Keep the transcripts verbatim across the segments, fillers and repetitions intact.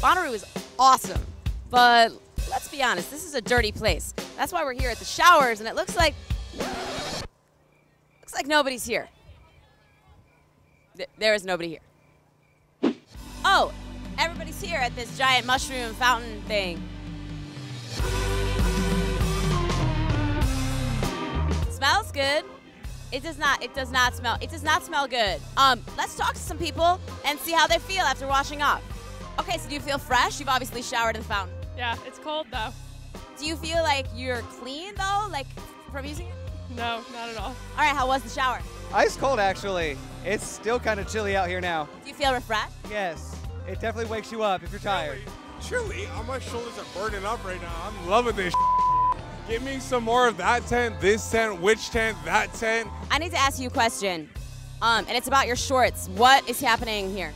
Bonnaroo is awesome, but let's be honest, this is a dirty place. That's why we're here at the showers, and it looks like, looks like nobody's here. There is nobody here. Oh, everybody's here at this giant mushroom fountain thing. It smells good. It does not, it does not smell, it does not smell good. Um, let's talk to some people and see how they feel after washing off. Okay, so do you feel fresh? You've obviously showered in the fountain. Yeah, it's cold though. Do you feel like you're clean though, like from using it? No, not at all. All right, how was the shower? Ice cold actually. It's still kind of chilly out here now. Do you feel refreshed? Yes, it definitely wakes you up if you're tired. Chilly? Chilly? My shoulders are burning up right now. I'm loving this. Give me some more of that tent, this tent, which tent, that tent. I need to ask you a question, um, and it's about your shorts. What is happening here?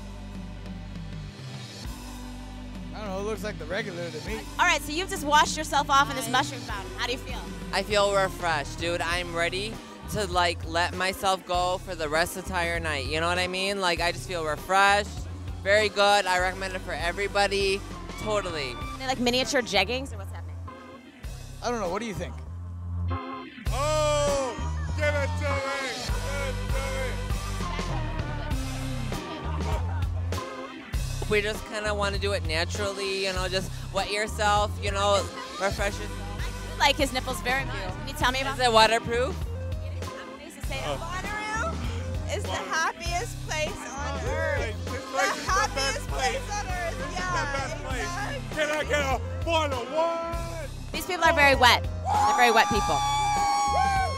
I don't know, it looks like the regular to me. All right, so you've just washed yourself off in this mushroom fountain. How do you feel? I feel refreshed, dude. I'm ready to, like, let myself go for the rest of the entire night. You know what I mean? Like, I just feel refreshed, very good. I recommend it for everybody, totally. Are they like miniature jeggings or what's happening? I don't know, what do you think? Oh, give it to me, give it to me. We just kind of want to do it naturally, you know, just wet yourself, you know, refresh yourself. I do like his nipples very much. Can you tell me about it? Is it waterproof? I'm pleased to say that. Bonnaroo is the happiest place on earth. The happiest place on earth, yeah. Can I get a Bonnaroo? These people are very wet. They're very wet people. Yes,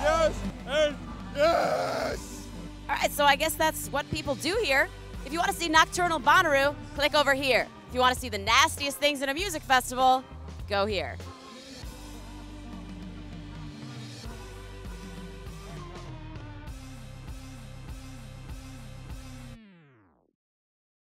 yes, and yes! All right, so I guess that's what people do here. If you want to see Nocturnal Bonnaroo, click over here. If you want to see the nastiest things in a music festival, go here.